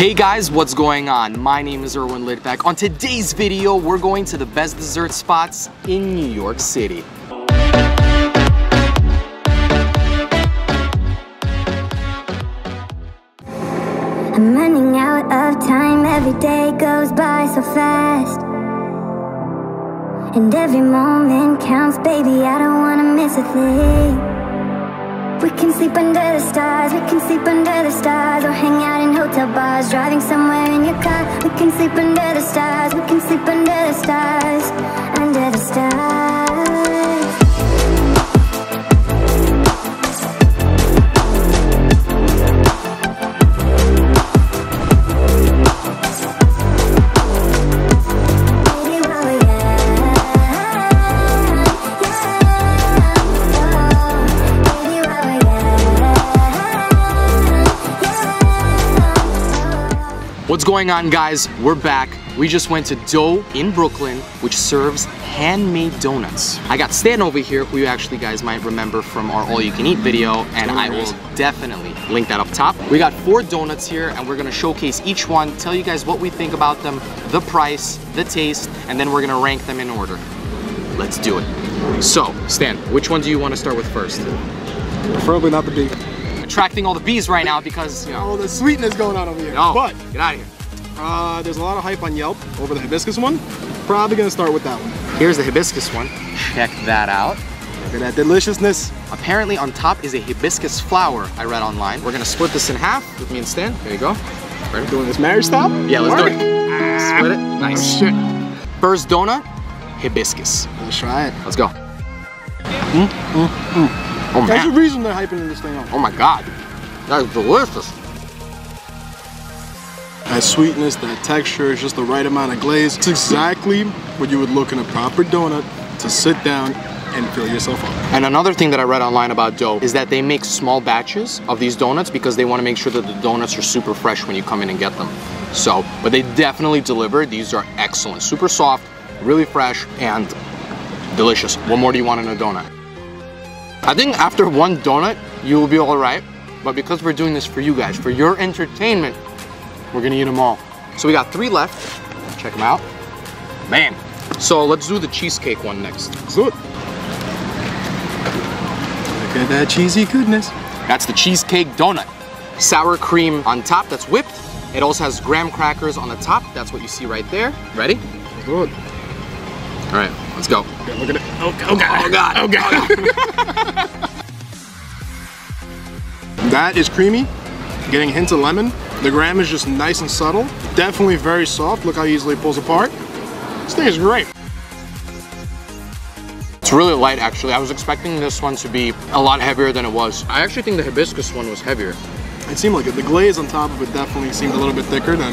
Hey guys, what's going on? My name is Irwin Litvak. On today's video, we're going to the best dessert spots in New York City. I'm running out of time, every day goes by so fast. And every moment counts, baby, I don't wanna miss a thing. We can sleep under the stars, we can sleep under the stars, or hang out in hotel bars, driving somewhere in your car. We can sleep under the stars, we can sleep under the stars, under the stars. What's going on, guys? We're back. We just went to Dough in Brooklyn, which serves handmade donuts. I got Stan over here, who you actually guys might remember from our All You Can Eat video, and I will definitely link that up top. We got 4 donuts here, and we're gonna showcase each one, tell you guys what we think about them, the price, the taste, and then we're gonna rank them in order. Let's do it. So, Stan, which one do you wanna start with first? Preferably not the big. Attracting all the bees right now because, you know. All the sweetness going on over here. No, but get out of here. There's a lot of hype on Yelp over the hibiscus one. Probably gonna start with that one. Here's the hibiscus one. Check that out. Look at that deliciousness. Apparently on top is a hibiscus flower I read online. We're gonna split this in half with me and Stan. There you go. We're doing this marriage style? Yeah, let's do it. Split it. Nice. Shit. First donut, hibiscus. Let's try it. Let's go. Oh, that's the reason they're hyping this thing up. Oh my god, that is delicious. That sweetness, that texture, is just the right amount of glaze. It's exactly what you would look in a proper donut to sit down and fill yourself up. And another thing that I read online about Dough is that they make small batches of these donuts because they want to make sure that the donuts are super fresh when you come in and get them. So, but they definitely deliver. These are excellent, super soft, really fresh, and delicious. What more do you want in a donut? I think after one donut, you will be all right. But because we're doing this for you guys, for your entertainment, we're gonna eat them all. So we got 3 left. Check them out. Man. So let's do the cheesecake one next. Good. Look at that cheesy goodness. That's the cheesecake donut. Sour cream on top, that's whipped. It also has graham crackers on the top. That's what you see right there. Ready? Good. All right, let's go. Okay, look at it. Oh god. Oh god. Oh god. That is creamy. Getting a hint of lemon. The graham is just nice and subtle. Definitely very soft. Look how easily it pulls apart. This thing is great. It's really light, actually. I was expecting this one to be a lot heavier than it was. I actually think the hibiscus one was heavier. It seemed like it. The glaze on top of it definitely seemed a little bit thicker than.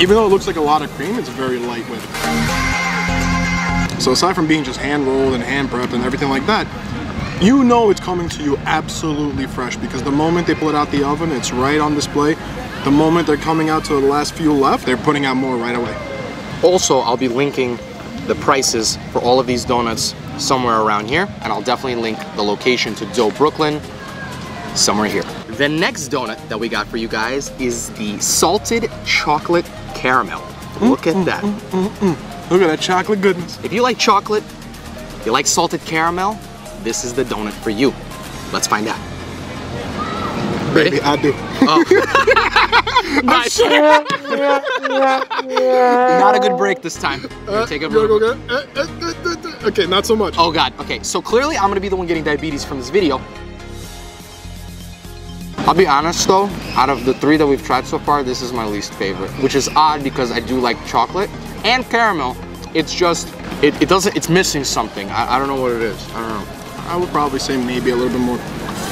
Even though it looks like a lot of cream, it's very lightweight. So aside from being just hand-rolled and hand-prepped and everything like that, you know it's coming to you absolutely fresh because the moment they pull it out the oven, it's right on display. The moment they're coming out to the last few left, they're putting out more right away. Also, I'll be linking the prices for all of these donuts somewhere around here, and I'll definitely link the location to Dough Brooklyn somewhere here. The next donut that we got for you guys is the salted chocolate caramel. Look at that. Look at that chocolate goodness. If you like chocolate, you like salted caramel, this is the donut for you. Let's find out. Ready? Baby, I do. Oh. Nice. Not a good break this time. Take a break. Okay, not so much. Oh god, okay. So clearly I'm gonna be the one getting diabetes from this video. I'll be honest though, out of the 3 that we've tried so far, this is my least favorite, which is odd because I do like chocolate and caramel. It's just, it doesn't, it's missing something. I don't know what it is. I don't know. I would probably say maybe a little bit more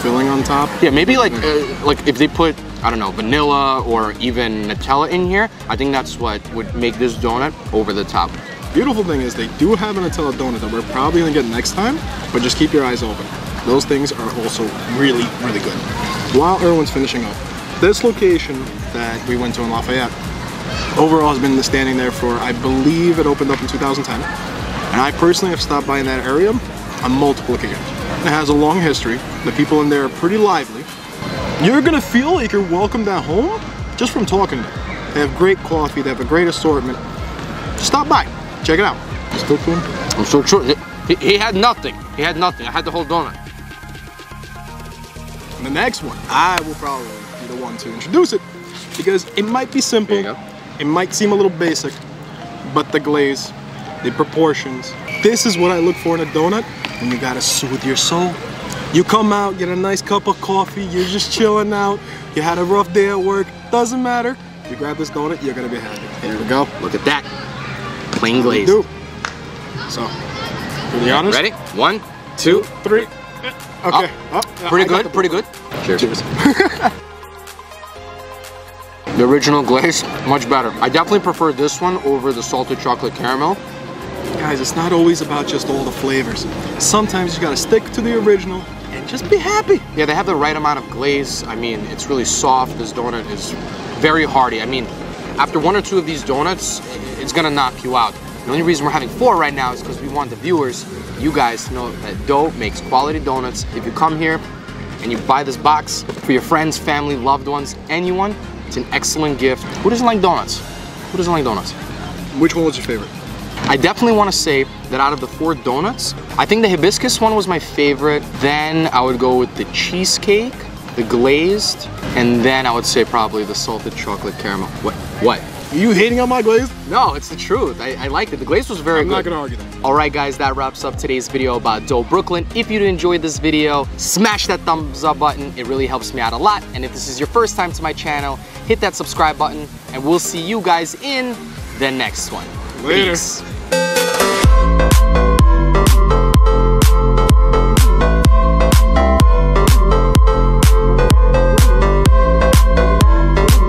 filling on top. Yeah, maybe like if they put, I don't know, vanilla or even Nutella in here, I think that's what would make this donut over the top. Beautiful thing is they do have a Nutella donut that we're probably gonna get next time, but just keep your eyes open. Those things are also really, really good. While Irwin's finishing up, this location that we went to in Lafayette overall has been standing there for, I believe it opened up in 2010. And I personally have stopped by in that area on multiple occasions. It has a long history. The people in there are pretty lively. You're gonna feel like you're welcomed at home just from talking to them. They have great coffee, they have a great assortment. Stop by, check it out. Still chewing? I'm still chewing. He had nothing. He had nothing. I had the whole donut. And the next one, I will probably be the one to introduce it because it might be simple. It might seem a little basic, but the glaze, the proportions. This is what I look for in a donut, and you gotta soothe your soul. You come out, get a nice cup of coffee, you're just chilling out, you had a rough day at work, doesn't matter. You grab this donut, you're gonna be happy. Here we go. Look at that. Plain glaze. So, to be honest. Ready? One, two, three. Okay. Pretty good, pretty good. Cheers. The original glaze, much better. I definitely prefer this one over the salted chocolate caramel. Guys, it's not always about just all the flavors. Sometimes you gotta stick to the original and just be happy. Yeah, they have the right amount of glaze. I mean, it's really soft. This donut is very hearty. I mean, after one or two of these donuts, it's gonna knock you out. The only reason we're having four right now is because we want the viewers, you guys, to know that Dough makes quality donuts. If you come here and you buy this box for your friends, family, loved ones, anyone, it's an excellent gift. Who doesn't like donuts? Who doesn't like donuts? Which one was your favorite? I definitely want to say that out of the four donuts, I think the hibiscus one was my favorite. Then I would go with the cheesecake, the glazed, and then I would say probably the salted chocolate caramel. What? Are you hating on my glaze? No, it's the truth. I liked it. The glaze was very good. I'm not gonna argue that. All right, guys, that wraps up today's video about Dough Brooklyn. If you enjoyed this video, smash that thumbs up button. It really helps me out a lot. And if this is your first time to my channel, hit that subscribe button, and we'll see you guys in the next one. Later. Peace.